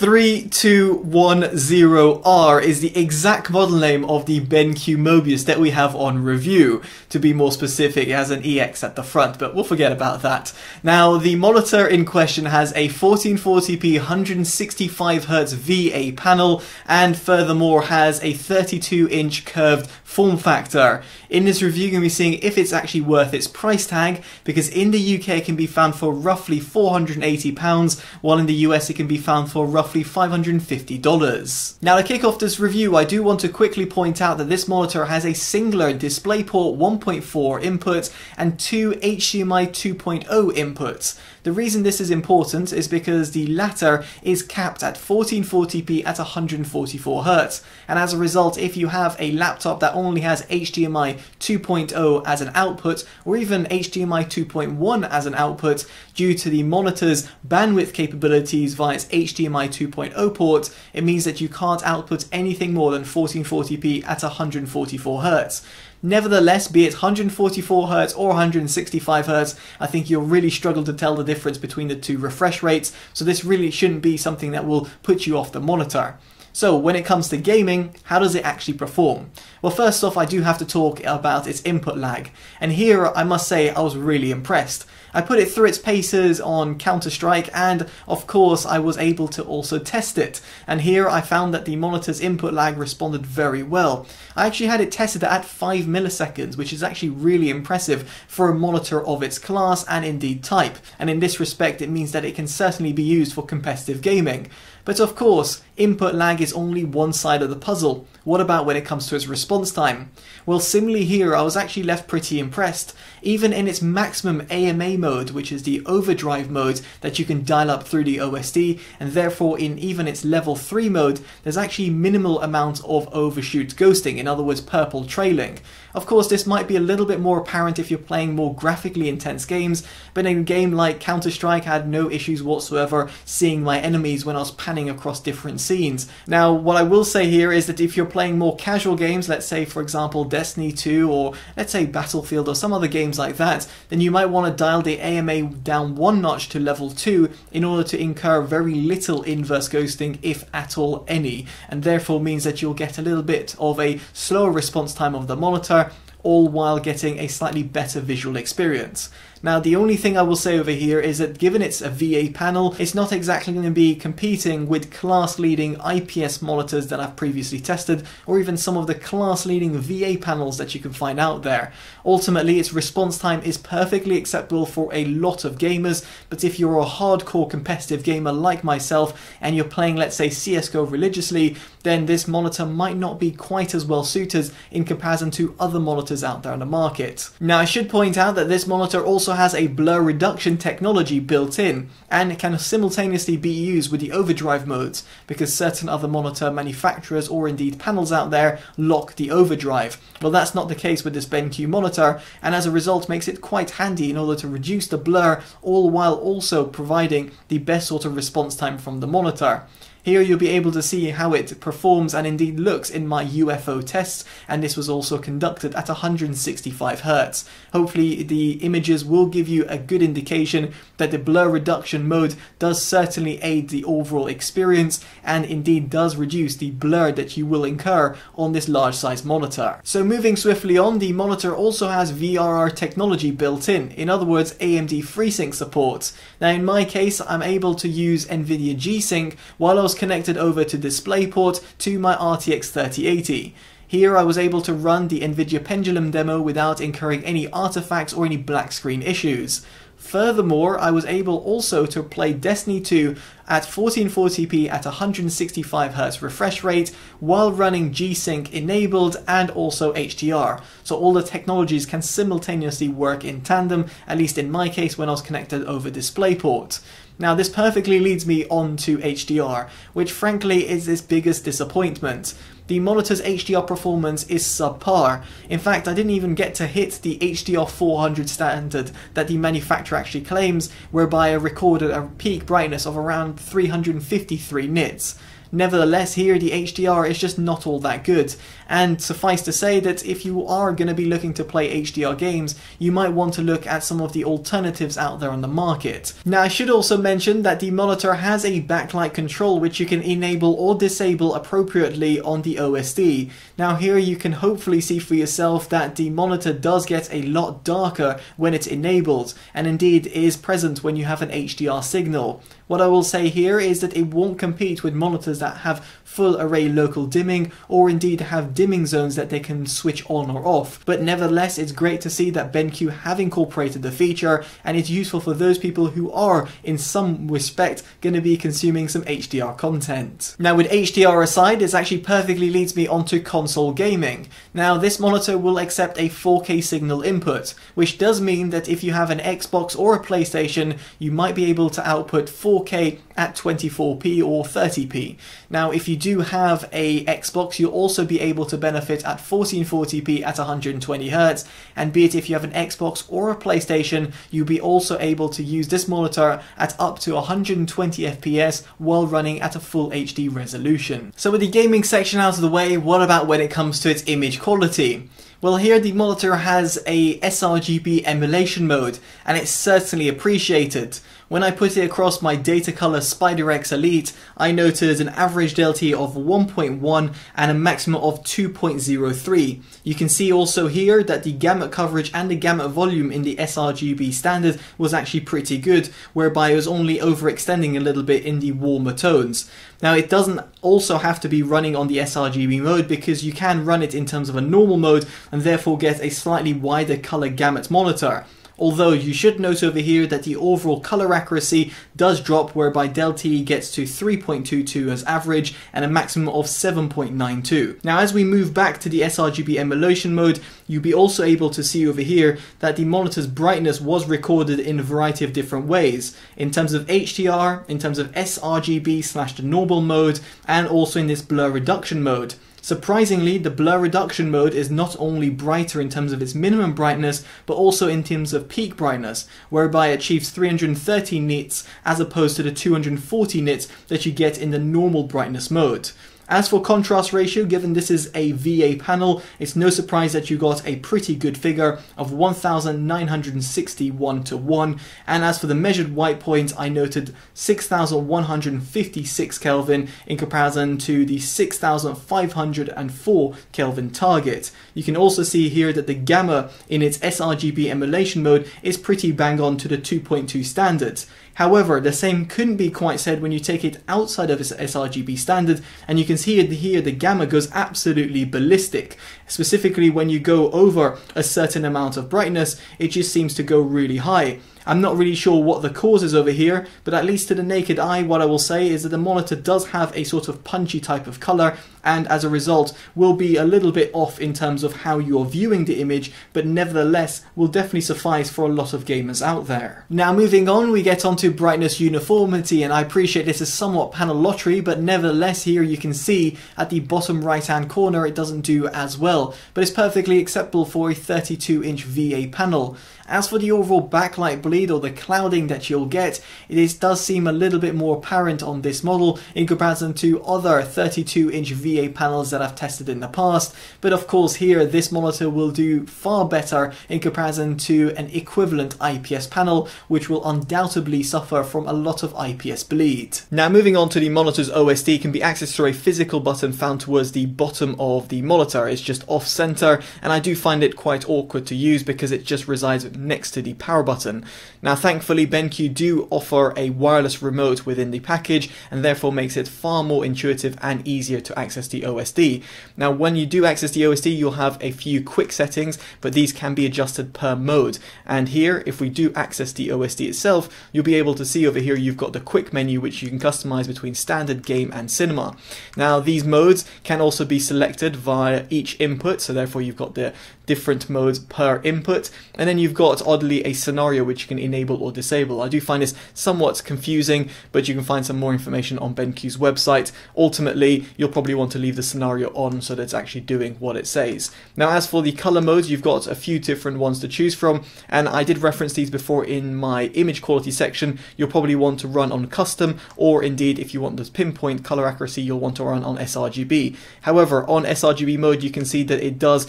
EX3210R is the exact model name of the BenQ Mobiuz that we have on review. To be more specific, it has an EX at the front, but we'll forget about that. Now, the monitor in question has a 1440p 165Hz VA panel, and furthermore has a 32-inch curved form factor. In this review, you're going to be seeing if it's actually worth its price tag, because in the UK it can be found for roughly £480, while in the US it can be found for roughly $550. Now, to kick off this review, I do want to quickly point out that this monitor has a singular DisplayPort 1.4 input and two HDMI 2.0 inputs. The reason this is important is because the latter is capped at 1440p at 144Hz, and as a result, if you have a laptop that only has HDMI 2.0 as an output, or even HDMI 2.1 as an output, due to the monitor's bandwidth capabilities via its HDMI 2.0 port, it means that you can't output anything more than 1440p at 144Hz. Nevertheless, be it 144Hz or 165Hz, I think you'll really struggle to tell the difference between the two refresh rates, so this really shouldn't be something that will put you off the monitor. So when it comes to gaming, how does it actually perform? Well, first off, I do have to talk about its input lag, and here I must say I was really impressed. I put it through its paces on Counter-Strike, and of course I was able to also test it, and here I found that the monitor's input lag responded very well. I actually had it tested at 5 milliseconds, which is actually really impressive for a monitor of its class and indeed type, and in this respect it means that it can certainly be used for competitive gaming. But of course, input lag is only one side of the puzzle. What about when it comes to its response time? Well, similarly here, I was actually left pretty impressed. Even in its maximum AMA mode, which is the overdrive mode that you can dial up through the OSD, and therefore in even its level 3 mode, there's actually minimal amount of overshoot ghosting, in other words purple trailing. Of course, this might be a little bit more apparent if you're playing more graphically intense games, but in a game like Counter-Strike, I had no issues whatsoever seeing my enemies when I was panning across different scenes. Now, what I will say here is that if you're playing more casual games, let's say for example Destiny 2, or let's say Battlefield or some other games like that, then you might want to dial the AMA down one notch to level 2 in order to incur very little inverse ghosting, if at all any, and therefore means that you'll get a little bit of a slower response time of the monitor, all while getting a slightly better visual experience. Now, the only thing I will say over here is that given it's a VA panel, it's not exactly going to be competing with class-leading IPS monitors that I've previously tested, or even some of the class-leading VA panels that you can find out there. Ultimately, its response time is perfectly acceptable for a lot of gamers, but if you're a hardcore competitive gamer like myself, and you're playing, let's say, CS:GO religiously, then this monitor might not be quite as well suited in comparison to other monitors out there on the market. Now, I should point out that this monitor also has a blur reduction technology built in, and it can simultaneously be used with the overdrive modes, because certain other monitor manufacturers or indeed panels out there lock the overdrive. Well, that's not the case with this BenQ monitor, and as a result makes it quite handy in order to reduce the blur, all while also providing the best sort of response time from the monitor. Here you'll be able to see how it performs and indeed looks in my UFO tests, and this was also conducted at 165Hz. Hopefully the images will give you a good indication that the blur reduction mode does certainly aid the overall experience, and indeed does reduce the blur that you will incur on this large size monitor. So moving swiftly on, the monitor also has VRR technology built in other words AMD FreeSync support. Now in my case, I'm able to use Nvidia G-Sync while I was connected over to DisplayPort to my RTX 3080. Here I was able to run the Nvidia Pendulum demo without incurring any artifacts or any black screen issues. Furthermore, I was able also to play Destiny 2 at 1440p at 165Hz refresh rate while running G-Sync enabled and also HDR. So all the technologies can simultaneously work in tandem, at least in my case when I was connected over DisplayPort. Now this perfectly leads me on to HDR, which frankly is its biggest disappointment. the monitor's HDR performance is subpar. In fact, I didn't even get to hit the HDR 400 standard that the manufacturer actually claims, whereby I recorded a peak brightness of around 353 nits. Nevertheless, here the HDR is just not all that good, and suffice to say that if you are going to be looking to play HDR games, you might want to look at some of the alternatives out there on the market. Now, I should also mention that the monitor has a backlight control which you can enable or disable appropriately on the OSD. Now here you can hopefully see for yourself that the monitor does get a lot darker when it's enabled, and indeed is present when you have an HDR signal. What I will say here is that it won't compete with monitors that have full array local dimming, or indeed have dimming zones that they can switch on or off, but nevertheless it's great to see that BenQ have incorporated the feature, and it's useful for those people who are in some respect going to be consuming some HDR content. Now, with HDR aside, this actually perfectly leads me onto console gaming. Now this monitor will accept a 4K signal input, which does mean that if you have an Xbox or a PlayStation, you might be able to output 4K at 24p or 30p. Now if you do have a Xbox, you'll also be able to benefit at 1440p at 120Hz, and be it if you have an Xbox or a PlayStation, you'll be also able to use this monitor at up to 120fps while running at a full HD resolution. So with the gaming section out of the way, what about when it comes to its image quality? Well, here the monitor has a sRGB emulation mode, and it's certainly appreciated. When I put it across my Datacolor SpyderX Elite, I noted an average delta E of 1.1 and a maximum of 2.03. You can see also here that the gamut coverage and the gamut volume in the sRGB standard was actually pretty good, whereby it was only overextending a little bit in the warmer tones. Now it doesn't also have to be running on the sRGB mode, because you can run it in terms of a normal mode and therefore get a slightly wider color gamut monitor. Although you should note over here that the overall color accuracy does drop, whereby delta E gets to 3.22 as average and a maximum of 7.92. Now as we move back to the sRGB emulation mode, you'll be also able to see over here that the monitor's brightness was recorded in a variety of different ways, in terms of HDR, in terms of sRGB / the normal mode, and also in this blur reduction mode. Surprisingly, the blur reduction mode is not only brighter in terms of its minimum brightness, but also in terms of peak brightness, whereby it achieves 330 nits as opposed to the 240 nits that you get in the normal brightness mode. As for contrast ratio, given this is a VA panel, it's no surprise that you got a pretty good figure of 1961:1, and as for the measured white point, I noted 6156 Kelvin in comparison to the 6504 Kelvin target. You can also see here that the gamma in its sRGB emulation mode is pretty bang on to the 2.2 standard. However, the same couldn't be quite said when you take it outside of its sRGB standard, and you can see here the gamma goes absolutely ballistic. Specifically, when you go over a certain amount of brightness, it just seems to go really high. I'm not really sure what the cause is over here, but at least to the naked eye, what I will say is that the monitor does have a sort of punchy type of color, and as a result will be a little bit off in terms of how you're viewing the image, but nevertheless will definitely suffice for a lot of gamers out there. Now moving on, we get onto brightness uniformity, and I appreciate this is somewhat panel lottery, but nevertheless here you can see at the bottom right hand corner it doesn't do as well, but it's perfectly acceptable for a 32-inch VA panel. As for the overall backlight bleed or the clouding that you'll get, it does seem a little bit more apparent on this model in comparison to other 32-inch VA panels that I've tested in the past, but of course here this monitor will do far better in comparison to an equivalent IPS panel, which will undoubtedly suffer from a lot of IPS bleed. Now moving on to the monitor's OSD, can be accessed through a physical button found towards the bottom of the monitor. It's just off-center, and I do find it quite awkward to use because it just resides next to the power button. Now thankfully BenQ do offer a wireless remote within the package, and therefore makes it far more intuitive and easier to access the OSD. Now when you do access the OSD, you'll have a few quick settings, but these can be adjusted per mode, and here if we do access the OSD itself, you'll be able to see over here you've got the quick menu which you can customize between standard, game and cinema. Now these modes can also be selected via each input, so therefore you've got the different modes per input, and then you've got oddly a scenario which you can enable or disable. I do find this somewhat confusing, but you can find some more information on BenQ's website. Ultimately, you'll probably want to leave the scenario on so that it's actually doing what it says. Now, as for the color modes, you've got a few different ones to choose from, and I did reference these before in my image quality section. You'll probably want to run on custom, or indeed if you want this pinpoint color accuracy, you'll want to run on sRGB. However, on sRGB mode, you can see that it does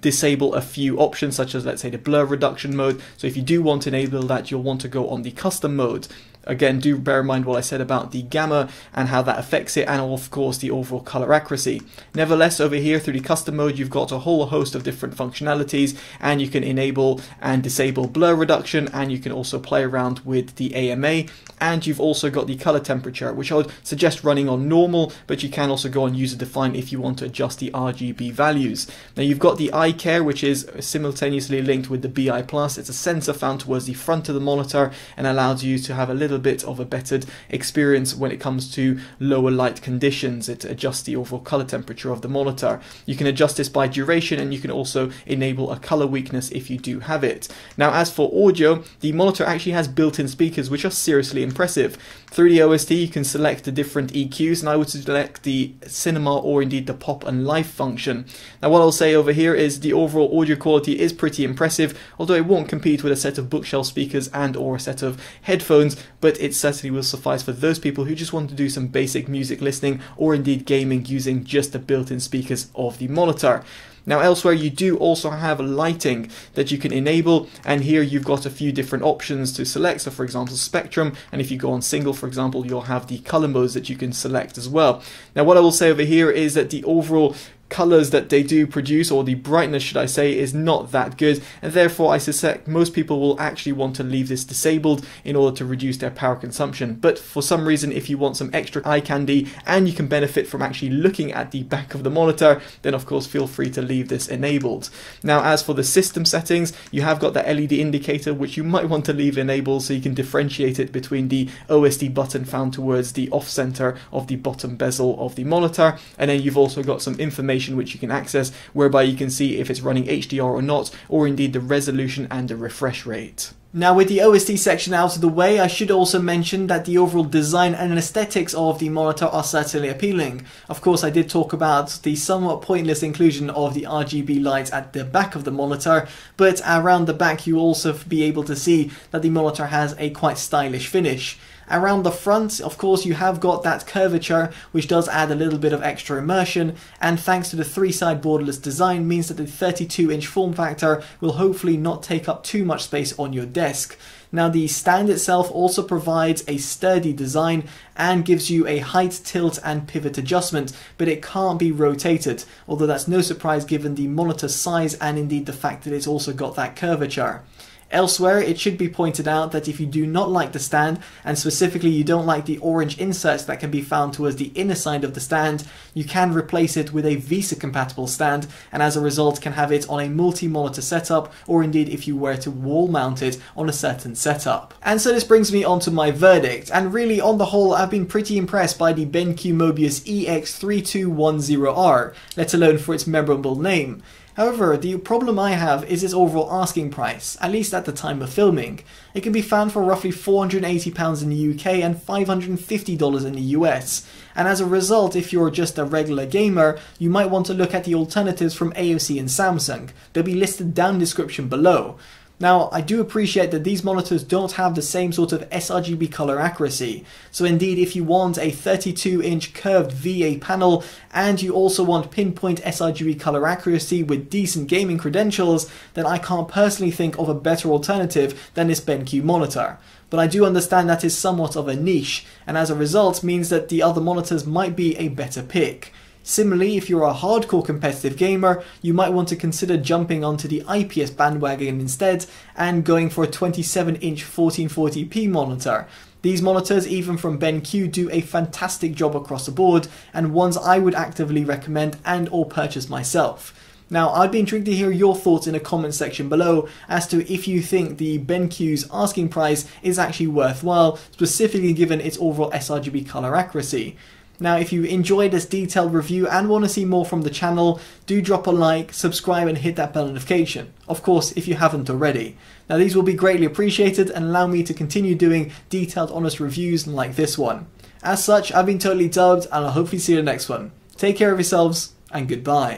disable a few options, such as, let's say, the blur reduction mode. So if you do want to enable that, you'll want to go on the custom mode. Again, do bear in mind what I said about the gamma and how that affects it, and of course the overall color accuracy. Nevertheless, over here through the custom mode, you've got a whole host of different functionalities, and you can enable and disable blur reduction, and you can also play around with the AMA, and you've also got the color temperature, which I would suggest running on normal, but you can also go on user defined if you want to adjust the RGB values. Now you've got the eye care, which is simultaneously linked with the BI+. It's a sensor found towards the front of the monitor and allows you to have a little bit of a bettered experience when it comes to lower light conditions. It adjusts the overall color temperature of the monitor. You can adjust this by duration, and you can also enable a color weakness if you do have it. Now, as for audio, the monitor actually has built-in speakers, which are seriously impressive. Through the OSD, you can select the different EQs, and I would select the cinema or indeed the pop and live function. Now, what I'll say over here is the overall audio quality is pretty impressive, although it won't compete with a set of bookshelf speakers and or a set of headphones, but it certainly will suffice for those people who just want to do some basic music listening or indeed gaming using just the built-in speakers of the monitor. Now elsewhere, you do also have lighting that you can enable, and here you've got a few different options to select. So for example, spectrum, and if you go on single, for example, you'll have the color modes that you can select as well. Now what I will say over here is that the overall colors that they do produce, or the brightness should I say, is not that good, and therefore I suspect most people will actually want to leave this disabled in order to reduce their power consumption. But for some reason, if you want some extra eye candy and you can benefit from actually looking at the back of the monitor, then of course feel free to leave this enabled. Now as for the system settings, you have got the LED indicator, which you might want to leave enabled so you can differentiate it between the OSD button found towards the off center of the bottom bezel of the monitor, and then you've also got some information which you can access, whereby you can see if it's running HDR or not, or indeed the resolution and the refresh rate. Now with the OSD section out of the way, I should also mention that the overall design and aesthetics of the monitor are certainly appealing. Of course, I did talk about the somewhat pointless inclusion of the RGB lights at the back of the monitor, but around the back you'll also be able to see that the monitor has a quite stylish finish. Around the front, of course, you have got that curvature, which does add a little bit of extra immersion, and thanks to the three-side borderless design means that the 32-inch form factor will hopefully not take up too much space on your desk. Now the stand itself also provides a sturdy design and gives you a height, tilt and pivot adjustment, but it can't be rotated, although that's no surprise given the monitor size and indeed the fact that it's also got that curvature. Elsewhere, it should be pointed out that if you do not like the stand, and specifically you don't like the orange inserts that can be found towards the inner side of the stand, you can replace it with a VESA compatible stand, and as a result can have it on a multi-monitor setup, or indeed if you were to wall mount it on a certain setup. And so this brings me on to my verdict, and really on the whole I've been pretty impressed by the BenQ Mobiuz EX3210R, let alone for its memorable name. However, the problem I have is its overall asking price, at least at the time of filming. It can be found for roughly £480 in the UK and $550 in the US, and as a result, if you're just a regular gamer, you might want to look at the alternatives from AOC and Samsung. They'll be listed down in the description below. Now, I do appreciate that these monitors don't have the same sort of sRGB color accuracy, so indeed if you want a 32-inch curved VA panel and you also want pinpoint sRGB color accuracy with decent gaming credentials, then I can't personally think of a better alternative than this BenQ monitor. But I do understand that is somewhat of a niche, and as a result means that the other monitors might be a better pick. Similarly, if you're a hardcore competitive gamer, you might want to consider jumping onto the IPS bandwagon instead and going for a 27-inch 1440p monitor. These monitors, even from BenQ, do a fantastic job across the board, and ones I would actively recommend and or purchase myself. Now, I'd be intrigued to hear your thoughts in the comments section below as to if you think the BenQ's asking price is actually worthwhile, specifically given its overall sRGB color accuracy. Now, if you enjoyed this detailed review and want to see more from the channel, do drop a like, subscribe and hit that bell notification. Of course, if you haven't already. Now, these will be greatly appreciated and allow me to continue doing detailed, honest reviews like this one. As such, I've been Totally Dubbed and I'll hopefully see you in the next one. Take care of yourselves and goodbye.